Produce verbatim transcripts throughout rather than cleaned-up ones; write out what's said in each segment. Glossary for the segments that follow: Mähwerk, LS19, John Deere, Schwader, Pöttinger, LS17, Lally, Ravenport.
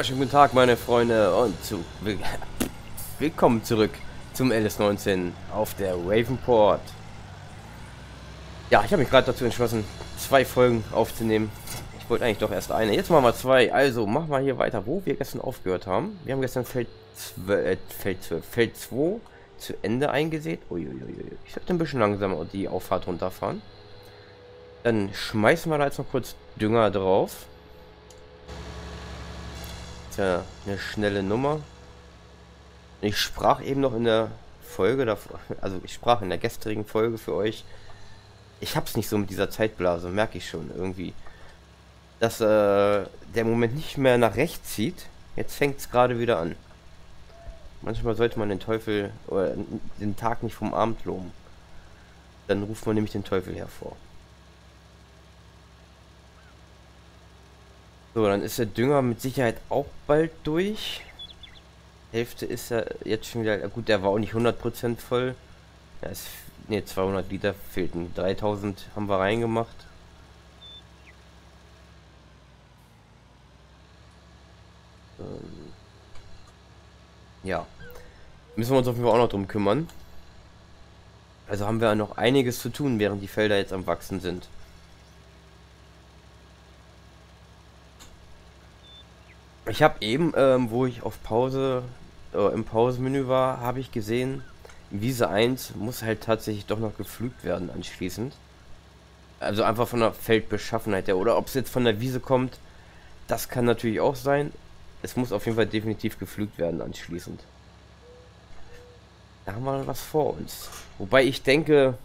Wunderschönen guten Tag, meine Freunde, und zu will willkommen zurück zum L S neunzehn auf der Ravenport. Ja, ich habe mich gerade dazu entschlossen, zwei Folgen aufzunehmen. Ich wollte eigentlich doch erst eine. Jetzt machen wir zwei. Also, machen wir hier weiter, wo wir gestern aufgehört haben. Wir haben gestern Feld zwei, äh, Feld zwei, Feld zwei zu Ende eingesät. Uiuiui. Ich sollte ein bisschen langsamer die Auffahrt runterfahren. Dann schmeißen wir da jetzt noch kurz Dünger drauf. Tja, eine schnelle Nummer. Ich sprach eben noch in der Folge davor, also ich sprach in der gestrigen Folge für euch. Ich hab's nicht so mit dieser Zeitblase, merke ich schon irgendwie. Dass äh, der Moment nicht mehr nach rechts zieht. Jetzt fängt's gerade wieder an. Manchmal sollte man den Teufel oder den Tag nicht vom Abend loben. Dann ruft man nämlich den Teufel hervor. So, dann ist der Dünger mit Sicherheit auch bald durch. Hälfte ist er jetzt schon wieder. Gut, der war auch nicht hundert Prozent voll. Ja, ist, ne, zweihundert Liter fehlten. dreitausend haben wir reingemacht. Ähm, ja. Müssen wir uns auf jeden Fall auch noch drum kümmern. Also haben wir noch einiges zu tun, während die Felder jetzt am Wachsen sind. Ich habe eben, ähm, wo ich auf Pause, äh, im Pausenmenü war, habe ich gesehen, Wiese eins muss halt tatsächlich doch noch gepflügt werden anschließend. Also einfach von der Feldbeschaffenheit her. Oder ob es jetzt von der Wiese kommt, das kann natürlich auch sein. Es muss auf jeden Fall definitiv gepflügt werden anschließend. Da haben wir was vor uns. Wobei ich denke,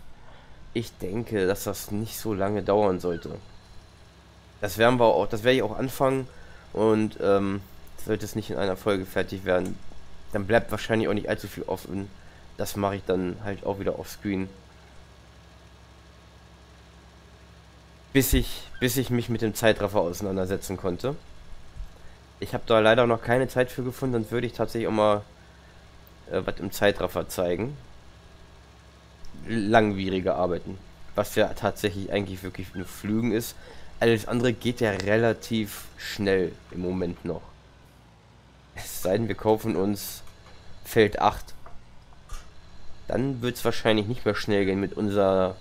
ich denke, dass das nicht so lange dauern sollte. Das werden wir auch, das werde ich auch anfangen. Und ähm, sollte es nicht in einer Folge fertig werden, dann bleibt wahrscheinlich auch nicht allzu viel offen. Das mache ich dann halt auch wieder offscreen. Bis ich, bis ich mich mit dem Zeitraffer auseinandersetzen konnte. Ich habe da leider noch keine Zeit für gefunden, dann würde ich tatsächlich auch mal äh, was im Zeitraffer zeigen. Langwierige Arbeiten. Was ja tatsächlich eigentlich wirklich nur Pflügen ist. Alles andere geht ja relativ schnell im Moment noch. Es sei denn, wir kaufen uns Feld acht. Dann wird es wahrscheinlich nicht mehr schnell gehen mit unser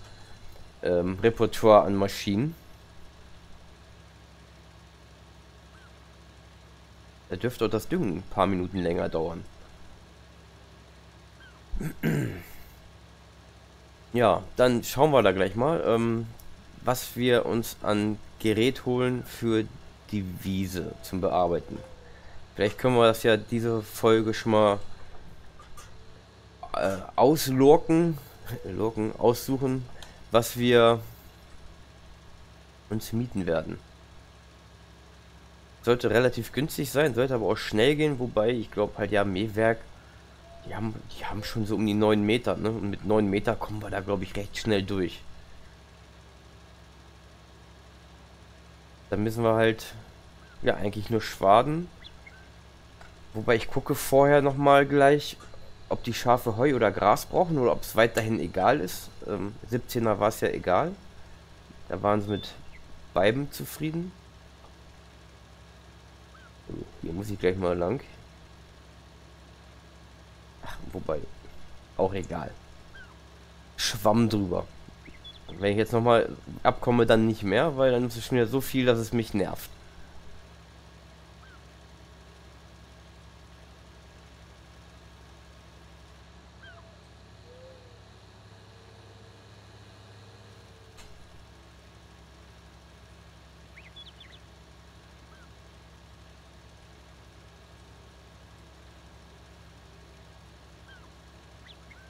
ähm, Repertoire an Maschinen. Da dürfte auch das Düngen ein paar Minuten länger dauern. Ja, dann schauen wir da gleich mal. Ähm, was wir uns an Gerät holen für die Wiese zum Bearbeiten. Vielleicht können wir das ja diese Folge schon mal äh, auslurken, lurken, aussuchen, was wir uns mieten werden. Sollte relativ günstig sein, sollte aber auch schnell gehen, wobei ich glaube halt ja Mähwerk, die haben, die haben schon so um die neun Meter, ne? Und mit neun Meter kommen wir da glaube ich recht schnell durch. Dann müssen wir halt, ja, eigentlich nur schwaden. Wobei ich gucke vorher nochmal gleich, ob die Schafe Heu oder Gras brauchen oder ob es weiterhin egal ist. Ähm, siebzehner war es ja egal. Da waren sie mit beiden zufrieden. So, hier muss ich gleich mal lang. Ach, wobei, auch egal. Schwamm drüber. Wenn ich jetzt nochmal abkomme, dann nicht mehr, weil dann ist es schon wieder so viel, dass es mich nervt.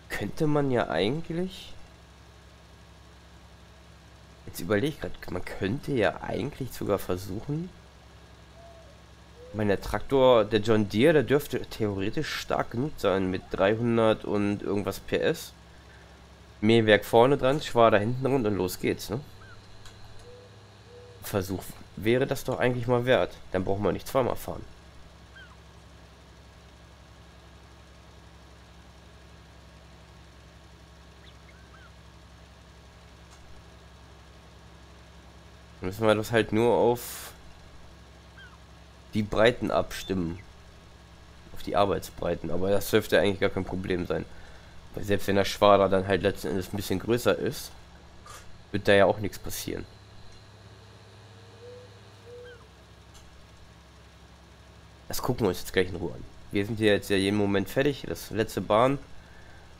Könnte man ja eigentlich... Jetzt überlege ich gerade, man könnte ja eigentlich sogar versuchen. Ich meine, der Traktor, der John Deere, der dürfte theoretisch stark genug sein mit dreihundert und irgendwas P S. Mähwerk vorne dran, Schwader hinten rund und los geht's, ne? Versuch wäre das doch eigentlich mal wert. Dann brauchen wir nicht zweimal fahren. Müssen wir das halt nur auf die Breiten abstimmen. Auf die Arbeitsbreiten. Aber das dürfte eigentlich gar kein Problem sein. Weil selbst wenn der Schwader dann halt letzten Endes ein bisschen größer ist, wird da ja auch nichts passieren. Das gucken wir uns jetzt gleich in Ruhe an. Wir sind hier jetzt ja jeden Moment fertig. Das letzte Bahn.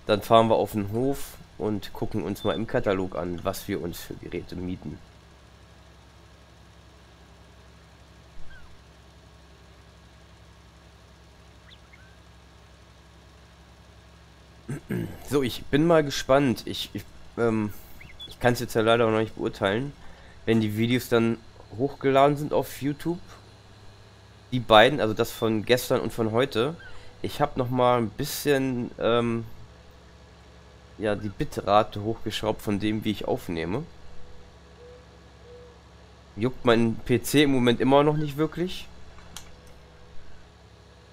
Dann fahren wir auf den Hof und gucken uns mal im Katalog an, was wir uns für Geräte mieten. So, ich bin mal gespannt. Ich, ich, ähm, ich kann es jetzt ja leider noch nicht beurteilen, wenn die Videos dann hochgeladen sind auf YouTube. Die beiden, also das von gestern und von heute. Ich habe noch mal ein bisschen ähm, ja, die Bitrate hochgeschraubt von dem, wie ich aufnehme. Juckt mein P C im Moment immer noch nicht wirklich.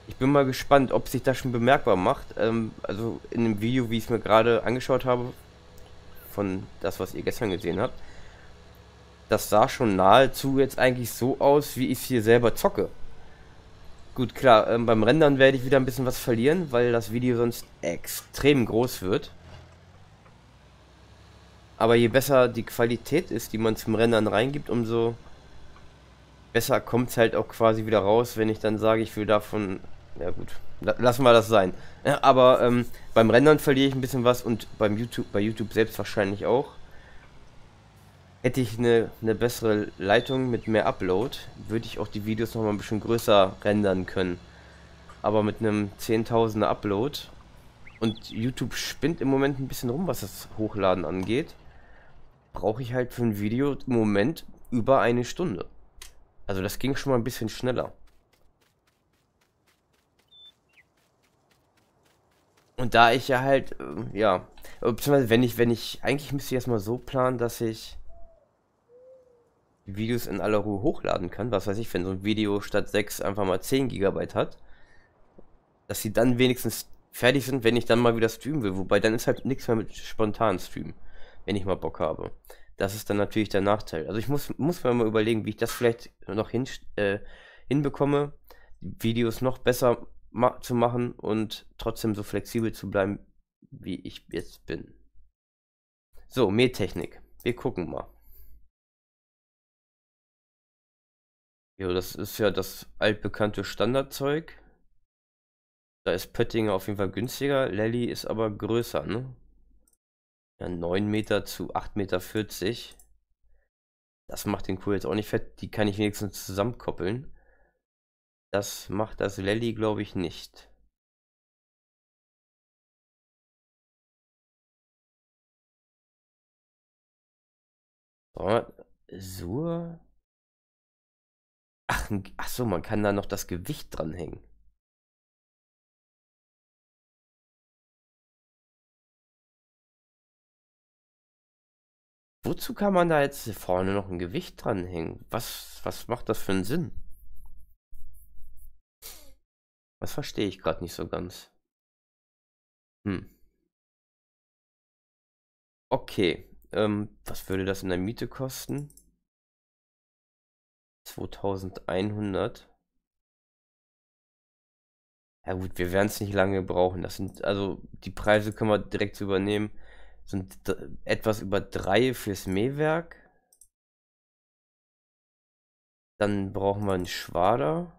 Ich bin mal gespannt, ob sich das schon bemerkbar macht. Ähm, also in dem Video, wie ich es mir gerade angeschaut habe, von das, was ihr gestern gesehen habt, das sah schon nahezu jetzt eigentlich so aus, wie ich es hier selber zocke. Gut, klar, ähm, beim Rendern werde ich wieder ein bisschen was verlieren, weil das Video sonst extrem groß wird. Aber je besser die Qualität ist, die man zum Rendern reingibt, umso besser kommt es halt auch quasi wieder raus, wenn ich dann sage, ich will davon... Ja gut, la lassen wir das sein. Ja, aber ähm, beim Rendern verliere ich ein bisschen was und beim YouTube, bei YouTube selbst wahrscheinlich auch. Hätte ich eine, eine bessere Leitung mit mehr Upload, würde ich auch die Videos nochmal ein bisschen größer rendern können. Aber mit einem zehntausender Upload. Und YouTube spinnt im Moment ein bisschen rum, was das Hochladen angeht. Brauche ich halt für ein Video im Moment über eine Stunde. Also das ging schon mal ein bisschen schneller. Und da ich ja halt, äh, ja, beziehungsweise wenn ich, wenn ich, eigentlich müsste ich erstmal so planen, dass ich Videos in aller Ruhe hochladen kann, was weiß ich, wenn so ein Video statt sechs einfach mal zehn Gigabyte hat, dass sie dann wenigstens fertig sind, wenn ich dann mal wieder streamen will, wobei dann ist halt nichts mehr mit spontan streamen, wenn ich mal Bock habe. Das ist dann natürlich der Nachteil. Also ich muss, muss mir mal überlegen, wie ich das vielleicht noch hin, äh, hinbekomme, Videos noch besser ma zu machen und trotzdem so flexibel zu bleiben, wie ich jetzt bin. So, Mähtechnik. Wir gucken mal. Jo, das ist ja das altbekannte Standardzeug. Da ist Pöttinger auf jeden Fall günstiger. Lally ist aber größer, ne? Ja, neun Meter zu acht Meter vierzig. Das macht den Kuh jetzt auch nicht fett. Die kann ich wenigstens zusammenkoppeln. Das macht das Lally, glaube ich, nicht. So. Ach, ach so, man kann da noch das Gewicht dranhängen. Wozu kann man da jetzt vorne noch ein Gewicht dranhängen? Was, was macht das für einen Sinn? Das verstehe ich gerade nicht so ganz. Hm. Okay, ähm, was würde das in der Miete kosten? zweitausendeinhundert. Ja gut, wir werden es nicht lange brauchen. Das sind, also die Preise können wir direkt übernehmen. Sind etwas über drei fürs Mähwerk. Dann brauchen wir einen Schwader.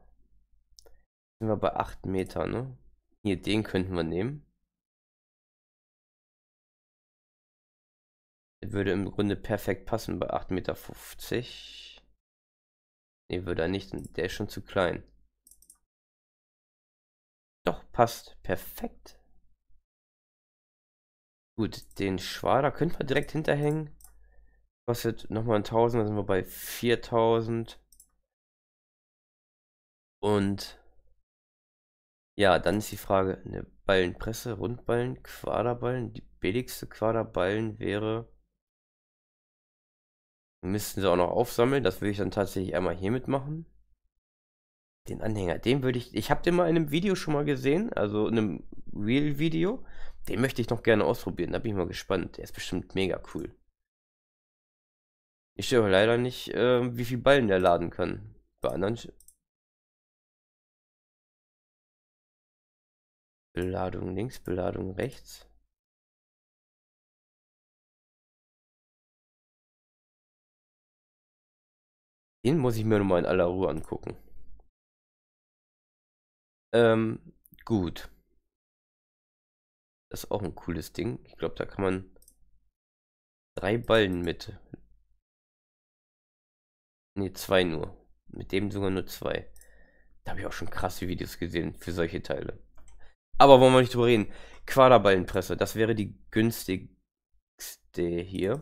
Sind wir bei acht Meter, ne? Hier, den könnten wir nehmen. Das würde im Grunde perfekt passen bei acht Meter fünfzig. Ne, würde er nicht, der ist schon zu klein. Doch, passt. Perfekt. Gut, den Schwader könnten wir direkt hinterhängen. Kostet nochmal ein Tausender, sind wir bei viertausend. Und ja, dann ist die Frage, eine Ballenpresse, Rundballen, Quaderballen. Die billigste Quaderballen wäre, müssten sie auch noch aufsammeln, das würde ich dann tatsächlich einmal hier mitmachen. Den Anhänger, den würde ich, ich habe den mal in einem Video schon mal gesehen, also in einem Real-Video. Den möchte ich noch gerne ausprobieren, da bin ich mal gespannt. Der ist bestimmt mega cool. Ich sehe aber leider nicht, äh, wie viel Ballen der laden kann. Bei anderen Beladung links, Beladung rechts. Den muss ich mir nochmal in aller Ruhe angucken. Ähm, gut. Das ist auch ein cooles Ding. Ich glaube, da kann man drei Ballen mit. Ne, zwei nur. Mit dem sogar nur zwei. Da habe ich auch schon krasse Videos gesehen für solche Teile. Aber wollen wir nicht drüber reden. Quaderballenpresse, das wäre die günstigste hier.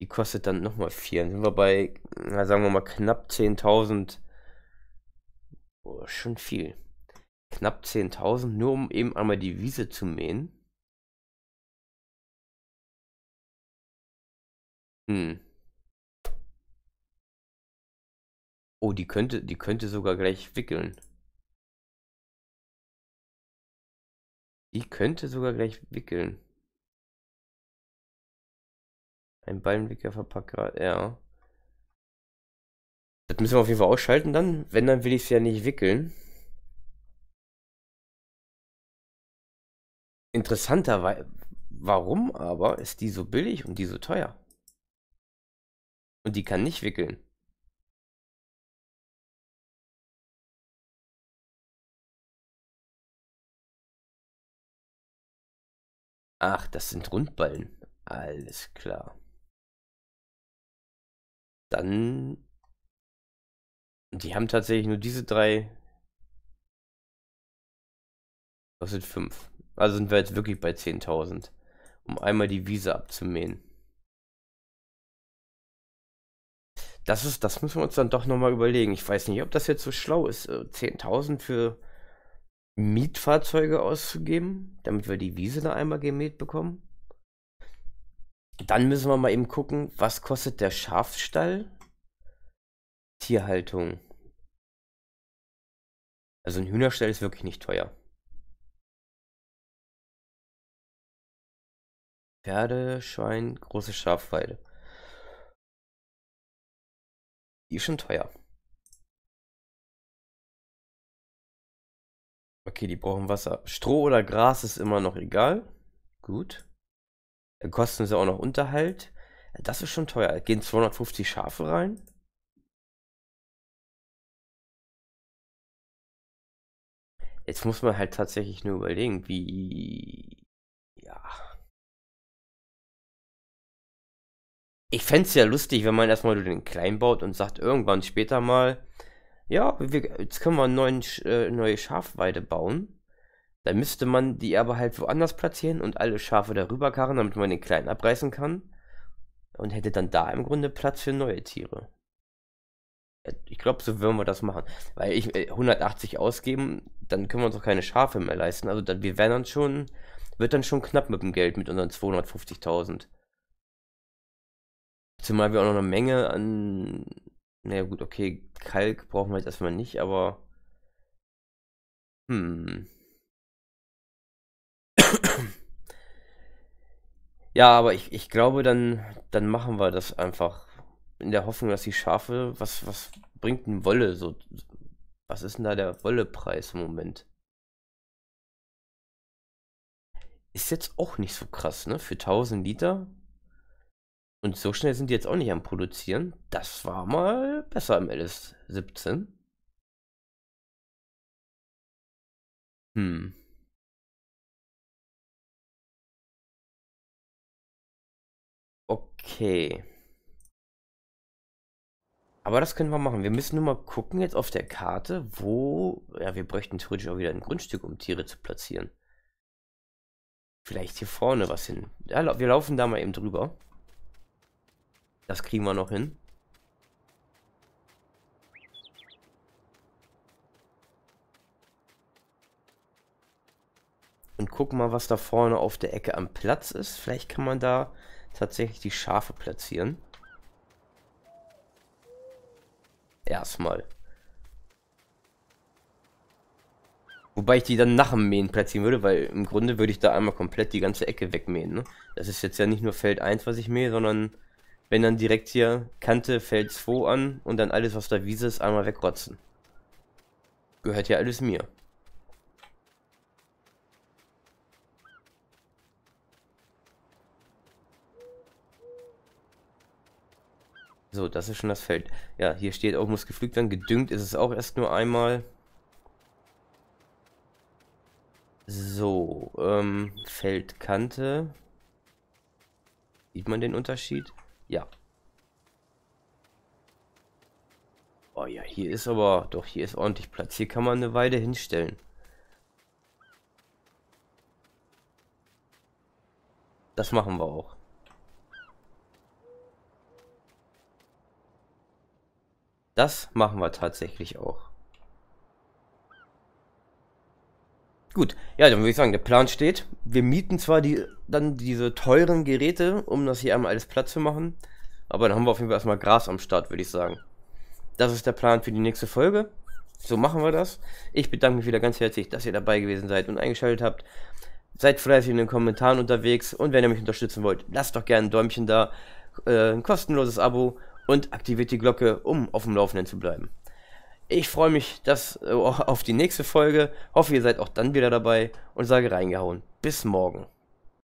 Die kostet dann nochmal vier. Dann sind wir bei, na, sagen wir mal, knapp zehntausend. Oh, schon viel. Knapp zehntausend, nur um eben einmal die Wiese zu mähen. Hm. Oh, die könnte, die könnte sogar gleich wickeln. Die könnte sogar gleich wickeln. Ein Ballenwicker verpackt gerade, ja. Das müssen wir auf jeden Fall ausschalten dann. Wenn, dann will ich es ja nicht wickeln. Interessanterweise, warum aber ist die so billig und die so teuer? Und die kann nicht wickeln. Ach, das sind Rundballen. Alles klar. Dann... Die haben tatsächlich nur diese drei... Das sind fünf. Also sind wir jetzt wirklich bei zehntausend. Um einmal die Wiese abzumähen. Das ist, das müssen wir uns dann doch nochmal überlegen. Ich weiß nicht, ob das jetzt so schlau ist, zehntausend für... Mietfahrzeuge auszugeben, damit wir die Wiese da einmal gemäht bekommen. Dann müssen wir mal eben gucken, was kostet der Schafstall? Tierhaltung. Also ein Hühnerstall ist wirklich nicht teuer. Pferde, Schwein, große Schafweide. Die ist schon teuer. Okay, die brauchen Wasser. Stroh oder Gras ist immer noch egal. Gut. Dann kosten sie auch noch Unterhalt. Das ist schon teuer. Gehen zweihundertfünfzig Schafe rein. Jetzt muss man halt tatsächlich nur überlegen, wie... Ja. Ich fände es ja lustig, wenn man erstmal nur den kleinen baut und sagt, irgendwann später mal... Ja, wir, jetzt können wir eine neuen, äh, neue Schafweide bauen. Dann müsste man die aber halt woanders platzieren und alle Schafe darüber karren, damit man den kleinen abreißen kann. Und hätte dann da im Grunde Platz für neue Tiere. Ich glaube, so würden wir das machen. Weil ich äh, hundertachtzig ausgeben, dann können wir uns auch keine Schafe mehr leisten. Also dann, wir wären dann schon, wird dann schon knapp mit dem Geld, mit unseren zweihundertfünfzigtausend. Zumal wir auch noch eine Menge an... Naja gut, okay, Kalk brauchen wir jetzt erstmal nicht, aber... Hm. Ja, aber ich, ich glaube, dann, dann machen wir das einfach. In der Hoffnung, dass die Schafe... Was, was bringt denn Wolle so? Was ist denn da der Wollepreis im Moment? Ist jetzt auch nicht so krass, ne? Für tausend Liter... Und so schnell sind die jetzt auch nicht am Produzieren. Das war mal besser im L S siebzehn. Hm. Okay. Aber das können wir machen. Wir müssen nur mal gucken jetzt auf der Karte, wo... Ja, wir bräuchten theoretisch auch wieder ein Grundstück, um Tiere zu platzieren. Vielleicht hier vorne was hin. Ja, wir laufen da mal eben drüber. Das kriegen wir noch hin. Und gucken mal, was da vorne auf der Ecke am Platz ist. Vielleicht kann man da tatsächlich die Schafe platzieren. Erstmal. Wobei ich die dann nach dem Mähen platzieren würde, weil im Grunde würde ich da einmal komplett die ganze Ecke wegmähen. Ne? Das ist jetzt ja nicht nur Feld eins, was ich mähe, sondern... Wenn dann direkt hier Kante Feld zwei an und dann alles, was da Wiese ist, einmal wegrotzen. Gehört ja alles mir. So, das ist schon das Feld. Ja, hier steht auch, muss gepflügt werden. Gedüngt ist es auch erst nur einmal. So, ähm, Feldkante. Sieht man den Unterschied? Ja. Oh ja, hier ist aber, doch, hier ist ordentlich Platz. Hier kann man eine Weide hinstellen. Das machen wir auch. Das machen wir tatsächlich auch. Gut, ja, dann würde ich sagen, der Plan steht. Wir mieten zwar die, dann diese teuren Geräte, um das hier einmal alles platt zu machen, aber dann haben wir auf jeden Fall erstmal Gras am Start, würde ich sagen. Das ist der Plan für die nächste Folge. So machen wir das. Ich bedanke mich wieder ganz herzlich, dass ihr dabei gewesen seid und eingeschaltet habt. Seid fleißig in den Kommentaren unterwegs und wenn ihr mich unterstützen wollt, lasst doch gerne ein Däumchen da, äh, ein kostenloses Abo und aktiviert die Glocke, um auf dem Laufenden zu bleiben. Ich freue mich dass, äh, auf die nächste Folge, hoffe ihr seid auch dann wieder dabei und sage reingehauen. Bis morgen.